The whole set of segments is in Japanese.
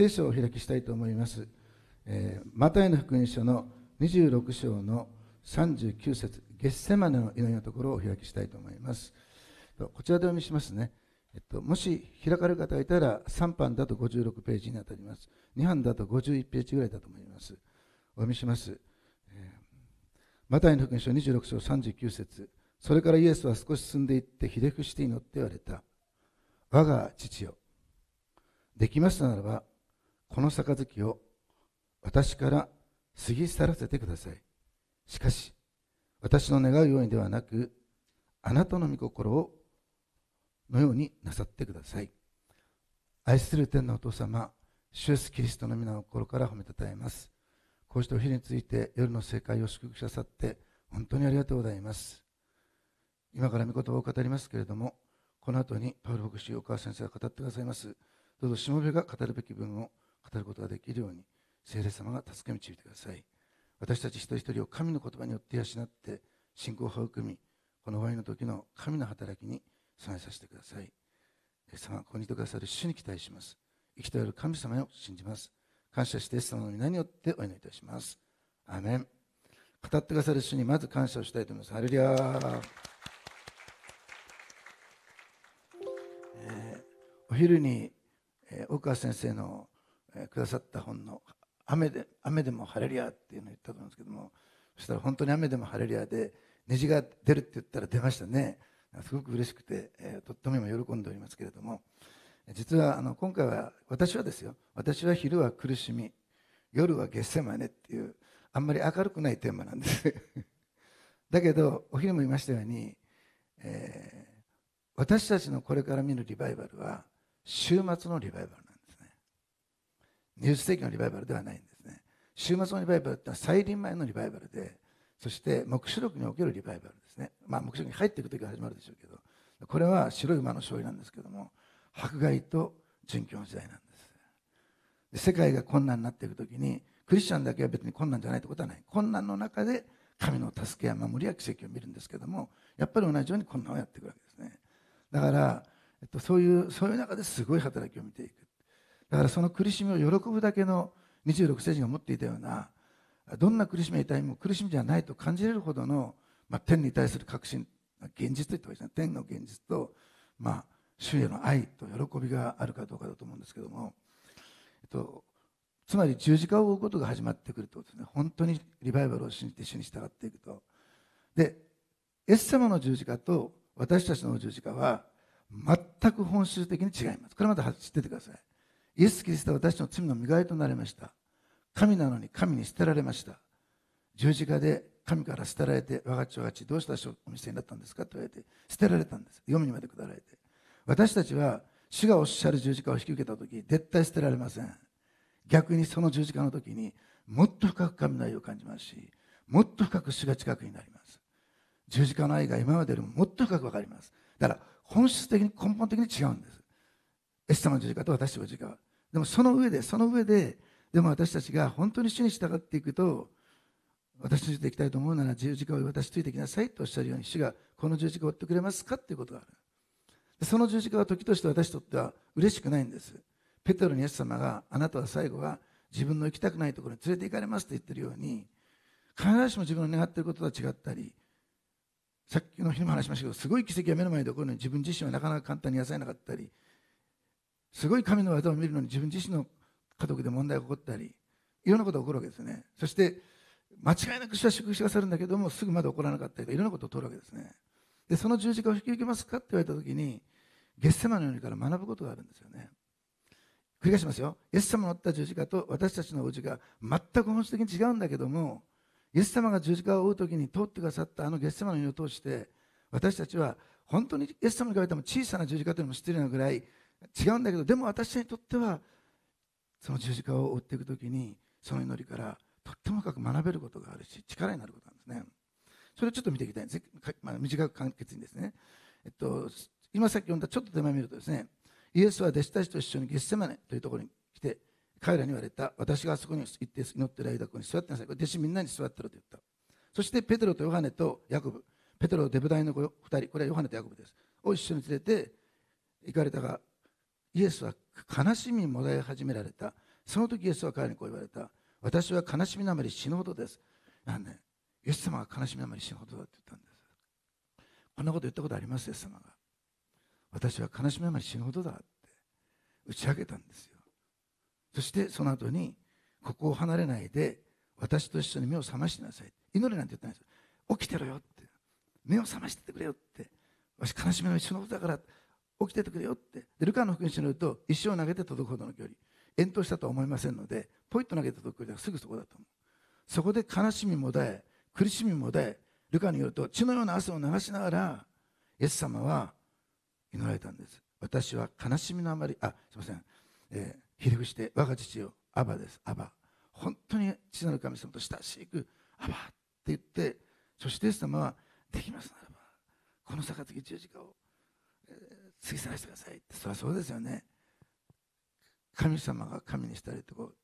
聖書を開きしたいと思います。マタイの福音書の26章の39節、ゲッセマネの祈りのところを開きしたいと思います。こちらでお見せしますね。もし開かれる方がいたら3版だと56ページにあたります。2版だと51ページぐらいだと思います。お読みします。マタイの福音書26章39節、それからイエスは少し進んでいってひれ伏して祈って言われた。我が父よ、できましたならばこの杯を私から過ぎ去らせてください。しかし私の願うようにではなく、あなたの御心をのようになさってください。愛する天のお父様、主イエスキリストの皆の心から褒めたたえます。こうしてお昼について夜の聖会を祝福くださって本当にありがとうございます。今から御言葉を語りますけれども、この後にパウロ牧師、大川先生が語ってくださいます。どうぞしもべが語るべき分を語ることができるように聖霊様が助け導いてください。私たち一人一人を神の言葉によって養って信仰を育み、この終わりの時の神の働きに備えさせてください。様、ここにいてくださる主に期待します。生きておる神様を信じます。感謝してイエス様の皆によってお祈りいたします。アーメン。語ってくださる主にまず感謝をしたいと思います。ハレルヤー。お昼に大川先生のくださった本の雨でもハレルヤーっていうのを言ったと思うんですけども、そしたら本当に雨でもハレルヤーで虹が出るって言ったら出ましたね。すごく嬉しくて、とっても今喜んでおりますけれども、実は今回は私は昼は苦しみ、夜はゲッセマネっていうあんまり明るくないテーマなんですだけどお昼も言いましたように、私たちのこれから見るリバイバルは週末のリバイバルなんですね。20世紀のリバイバルではないんですね。週末のリバイバルってのは再臨前のリバイバルで、そして黙示録におけるリバイバルですね。黙示録に入っていくときは始まるでしょうけど、これは白い馬の勝利なんですけども、迫害と殉教の時代なんです。で、世界が困難になっていくときにクリスチャンだけは別に困難じゃないってことはない。困難の中で神の助けや守りや奇跡を見るんですけども、やっぱり同じように困難をやっていくわけですね。だから、そういう中ですごい働きを見ていく。だからその苦しみを喜ぶだけの26世紀が持っていたような、どんな苦しみや痛みも苦しみじゃないと感じれるほどの、天に対する確信、現実といったわけですね。天の現実と、主への愛と喜びがあるかどうかだと思うんですけども、つまり十字架を追うことが始まってくるということですね。本当にリバイバルを信じて主に従っていくと。で、イエス様の十字架と私たちの十字架は全く本質的に違います。これまた知っててください。イエス・キリストは私の罪の身代わりとなれました。神なのに神に捨てられました。十字架で神から捨てられて、我が父我が父どうしたお見捨てになったんですかと言われて捨てられたんです。黄泉にまで下られて、私たちは主がおっしゃる十字架を引き受けた時絶対捨てられません。逆にその十字架の時にもっと深く神の愛を感じますし、もっと深く主が近くになります。十字架の愛が今までよりももっと深く分かります。だから本質的に根本的に違うんです。イエス様の十字架と私たちの十字架は。でもその上ででも私たちが本当に主に従っていくと、私についていきたいと思うなら十字架を私についていきなさいとおっしゃるように、主がこの十字架を追ってくれますかということがある。その十字架は時として私にとっては嬉しくないんです。ペテロにイエス様が、あなたは最後は自分の行きたくないところに連れて行かれますと言っているように、必ずしも自分の願っていることとは違ったり、さっきの日も話しましたけど、すごい奇跡が目の前で起こるのに自分自身はなかなか簡単に癒されなかったり、すごい神の技を見るのに自分自身の家族で問題が起こったり、いろんなことが起こるわけですね。そして間違いなく主は祝福してくださるんだけども、すぐまだ起こらなかったりとか、いろんなことを通るわけですね。で、その十字架を引き受けますかって言われた時に、ゲッセマネのようにから学ぶことがあるんですよね。繰り返しますよ。イエス様の負った十字架と私たちの十字架、全く本質的に違うんだけども、イエス様が十字架を追うときに通ってくださったゲッセマネを通して、私たちは本当にイエス様に比べても小さな十字架というのも失礼なぐらい違うんだけど、でも私にとってはその十字架を追っていくときに、その祈りからとっても深く学べることがあるし、力になることなんですね。それをちょっと見ていきたいんです、短く簡潔にですね。今さっき読んだちょっと手前見るとですね、イエスは弟子たちと一緒にゲッセマネというところに来て、彼らに言われた。私があそこに行って祈っている間、ここに座ってなさい。弟子みんなに座ってろと言った。そしてペテロとヨハネとヤコブ、ペテロとデブダイの2人、これはヨハネとヤコブです。を一緒に連れて行かれたが、イエスは悲しみにもだえ始められた。その時イエスは彼にこう言われた。私は悲しみなまり死ぬほどです。なんでイエス様が悲しみなまり死ぬほどだって言ったんです。こんなこと言ったことあります。イエス様が私は悲しみなまり死ぬほどだって打ち明けたんですよ。そしてその後にここを離れないで私と一緒に目を覚ましてなさい。祈れなんて言ったんです。起きてろよって、目を覚ましててくれよって、私悲しみの一緒のことだから起きててくれよって。でルカの福音書によると一生投げて届くほどの距離、遠投したとは思いませんので、ポイッと投げて届く距離はすぐそこだと思う。そこで悲しみもだえ苦しみもだえ、ルカによると血のような汗を流しながらイエス様は祈られたんです。私は悲しみのあまり、すいません、ひれ伏して我が父よ、アバです。アバ、本当に父なる神様と親しくアバって言って、そしてイエス様はできますならばこの杯十字架を過ぎ去らせてくださいって。そりゃそうですよね。神様が神にしたりとこう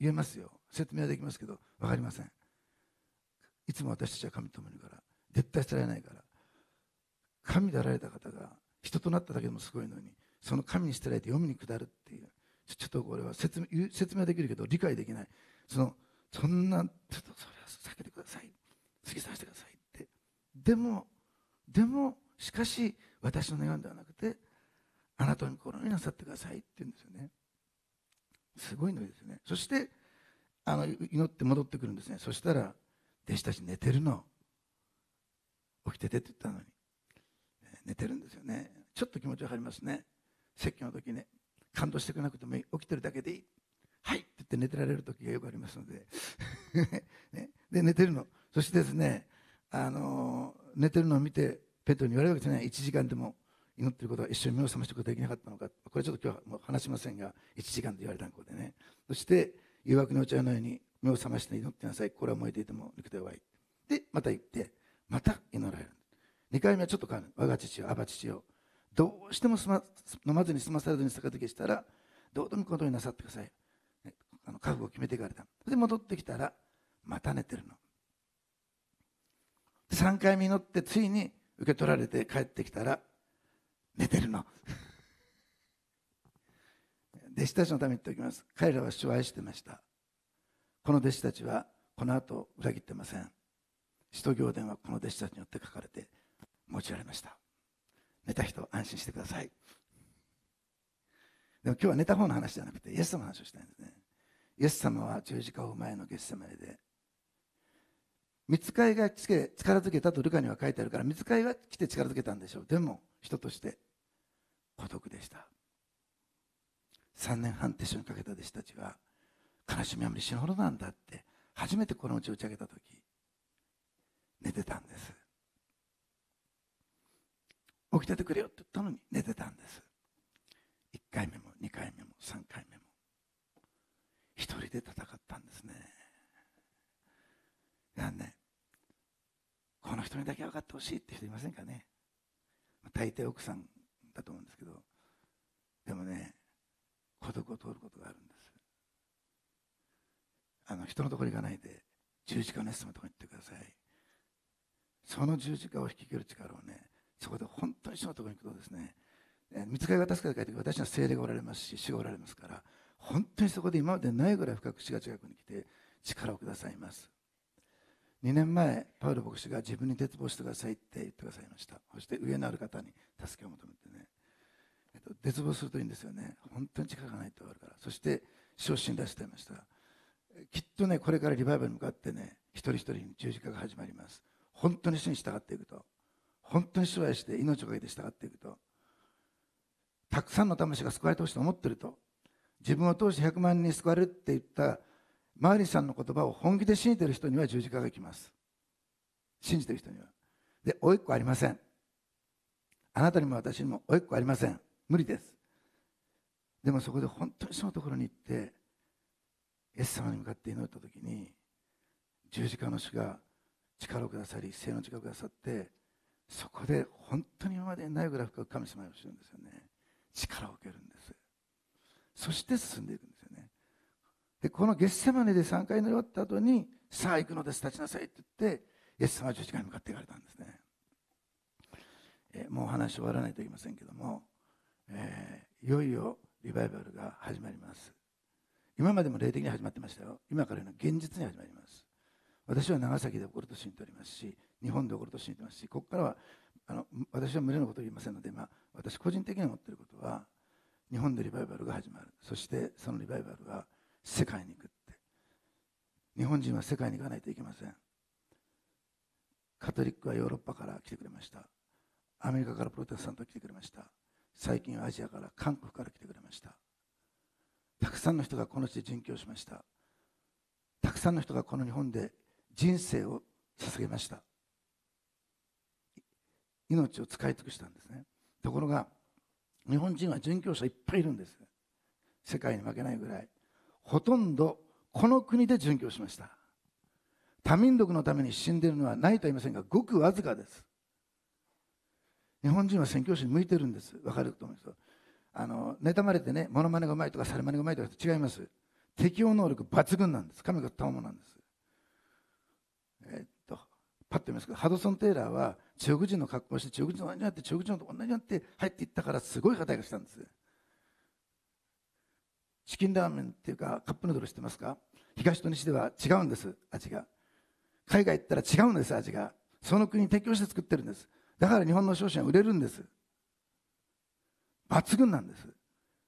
言えますよ。説明はできますけど分かりません。いつも私たちは神ともにいるから絶対捨てられないから、神であられた方が人となっただけでもすごいのに、その神に捨てられて読みに下るっていう、ちょっとこれは説明はできるけど理解できない。そんなちょっとそれは避けてください、過ぎ去らせてくださいって。でもしかし私の願いではなくてあなたの心になさってくださいって言うんですよね。すごいのですよね。そして祈って戻ってくるんですね。そしたら弟子たち寝てるの、起きててって言ったのに寝てるんですよね。ちょっと気持ち分かりますね。説教の時ね、感動してくれなくてもいい、起きてるだけでいい、はいって言って寝てられる時がよくありますのでね、で寝てるの。そしてですね、寝てるのを見てペトロに言われるわけですね。1時間でも祈ってることは一緒に目を覚ましてくことができなかったのか。これちょっと今日はもう話しませんが、1時間と言われたことでね。そして誘惑のお茶のように目を覚まして祈ってなさい、これは燃えていても肉体は弱い。でまた行ってまた祈られる。2回目はちょっと変わる。我が父よ、アバ父よ、どうしても飲まずに済まされずに杯したらどうでもことになさってください、覚悟を決めていかれた。で戻ってきたらまた寝てるの。3回目祈ってついに受け取られて帰ってきたら寝てるの弟子たちのために言っておきます。彼らは主を愛してました。この弟子たちはこの後裏切ってません。使徒行伝はこの弟子たちによって書かれて用いられました。寝た人安心してください。でも今日は寝た方の話じゃなくてイエス様の話をしたいんですね。イエス様は十字架を前のゲッセマネで、御使いが来て力づけたとルカには書いてあるから、御使いは来て力づけたんでしょう。でも人として孤独でした。3年半手塩にかけた弟子たちは悲しみは無理死ぬほどなんだって初めてこのうち打ち上げた時寝てたんです。起きててくれよって言ったのに寝てたんです。1回目も2回目も3回目も一人で戦ったんですね。なんね、この人にだけ分かってほしいって人いませんかね。大抵奥さんだと思うんですけど、でもね、孤独を通ることがあるんです。人のところに行かないで十字架のイエス様のところに行ってください。その十字架を引き受ける力をね、そこで本当に主のところに行くとですね、御使いが助かるから私には聖霊がおられますし主がおられますから、本当にそこで今までないぐらい深く主が近くに来て力をくださいます。2年前パウロ牧師が自分に絶望してくださいって言ってくださいました。そして上のある方に助けを求めてね、絶望するといいんですよね。本当に力がないとあるから。そして主を信頼していました。きっとね、これからリバイバルに向かってね、一人一人に十字架が始まります。本当に主に従っていくと、本当に主を愛して命をかけて従っていくと、たくさんの魂が救われてほしいと思っていると、自分を通して100万人に救われるって言ったマーリーさんの言葉を本気で信じている人には十字架が来ます。信じている人には。で、甥っ子ありません。あなたにも私にも甥っ子ありません。無理です。でもそこで本当にそのところに行ってイエス様に向かって祈った時に、十字架の主が力をくださり、聖の力をくださって、そこで本当に今までにないぐらい深く神様を知るんですよね。力を受けるんです。そして進んでいくんですよね。でこのゲッセマネで3回乗り終わった後に、さあ行くのです、立ちなさいって言ってイエス様は十字架に向かっていかれたんですね。もう話終わらないといけませんけども、いよいよリバイバルが始まります。今までも霊的に始まってましたよ。今からの現実に始まります。私は長崎で起こると信じておりますし、日本で起こると信じてますし、ここからは私は群れのことを言いませんので、私個人的に思っていることは、日本でリバイバルが始まる、そしてそのリバイバルは世界に行くって、日本人は世界に行かないといけません。カトリックはヨーロッパから来てくれました。アメリカからプロテスタントが来てくれました。最近はアジアから韓国から来てくれました。たくさんの人がこの地で殉教しました。たくさんの人がこの日本で人生を捧げました。命を使い尽くしたんですね。ところが日本人は殉教者いっぱいいるんです。世界に負けないぐらいほとんどこの国で殉教しました。多民族のために死んでいるのはないとは言いませんが、ごくわずかです。日本人は宣教師に向いてるんです。わかると思うんですよ。妬まれてね、モノマネがうまいとかサルマネがうまいとか違います。適応能力抜群なんです。神が賜物なんです。パッと見ますけど、ハドソン・テイラーは中国人の格好をして、中国人と同じになって、中国人と同じになって入っていったから、すごい働きをしたんです。チキンラーメンっていうかカップヌードル知ってますか？東と西では違うんです。味が海外行ったら違うんです。味がその国に適応して作ってるんです。だから日本の商品は売れるんです。抜群なんです。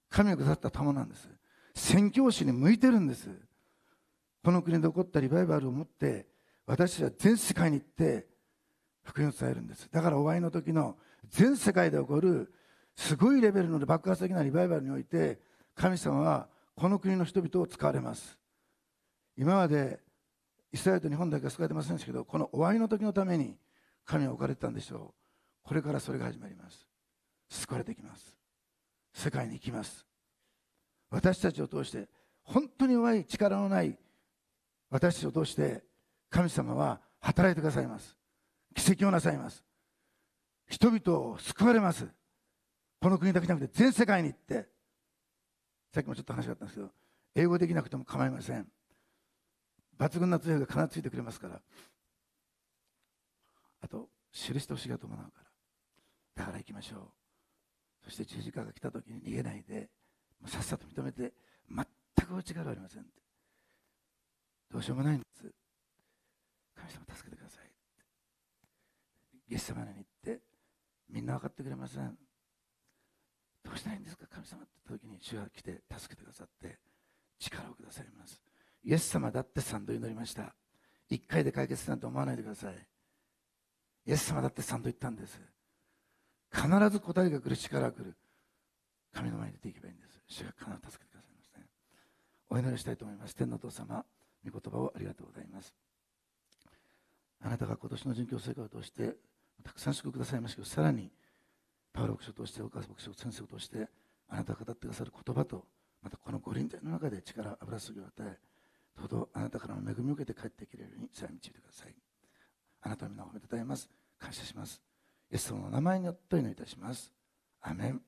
神が下った賜なんです。宣教師に向いてるんです。この国で起こったリバイバルを持って、私たちは全世界に行って福音を伝えるんです。だからお会いの時の全世界で起こるすごいレベルの爆発的なリバイバルにおいて、神様はこの国の人々を使われます。今までイスラエルと日本だけは使われてませんでしたけど、このお会いの時のために神は置かれてたんでしょう。これからそれが始まります。救われてきます。世界に行きます。私たちを通して、本当に弱い力のない私たちを通して、神様は働いてくださいます。奇跡をなさいます。人々を救われます。この国だけじゃなくて全世界に行って、さっきもちょっと話があったんですけど、英語できなくても構いません。抜群な強いが必ずついてくれますから、あと記してほしいが伴うから、だから行きましょう。そして十字架が来た時に逃げないで、さっさと認めて、全くお力はありません、どうしようもないんです、神様助けてください、ゲッセマネに行って、みんな分かってくれません、どうしたらいいんですか神様って時に、主が来て助けてくださって、力をくださいます。イエス様だって3度祈りました。1回で解決するなんて思わないでください。イエス様だって3度言ったんです。必ず答えが来る、力が来る、神の前に出ていけばいいんです。主が必ず助けてくださいますね。お祈りしたいと思います。天のお父様、御言葉をありがとうございます。あなたが今年の殉教生活を通してたくさん祝福くださいましたけど、さらにパウロ牧師を通して、岡田牧師を先生を通して、あなたが語ってくださる言葉と、またこの御臨在の中で力、油注ぎを与え、どうぞあなたからの恵みを受けて帰ってきれるようにさえ導いてください。あなたの皆を褒めたたえます。感謝します。イエス様の名前によってお祈りいたします。アメン。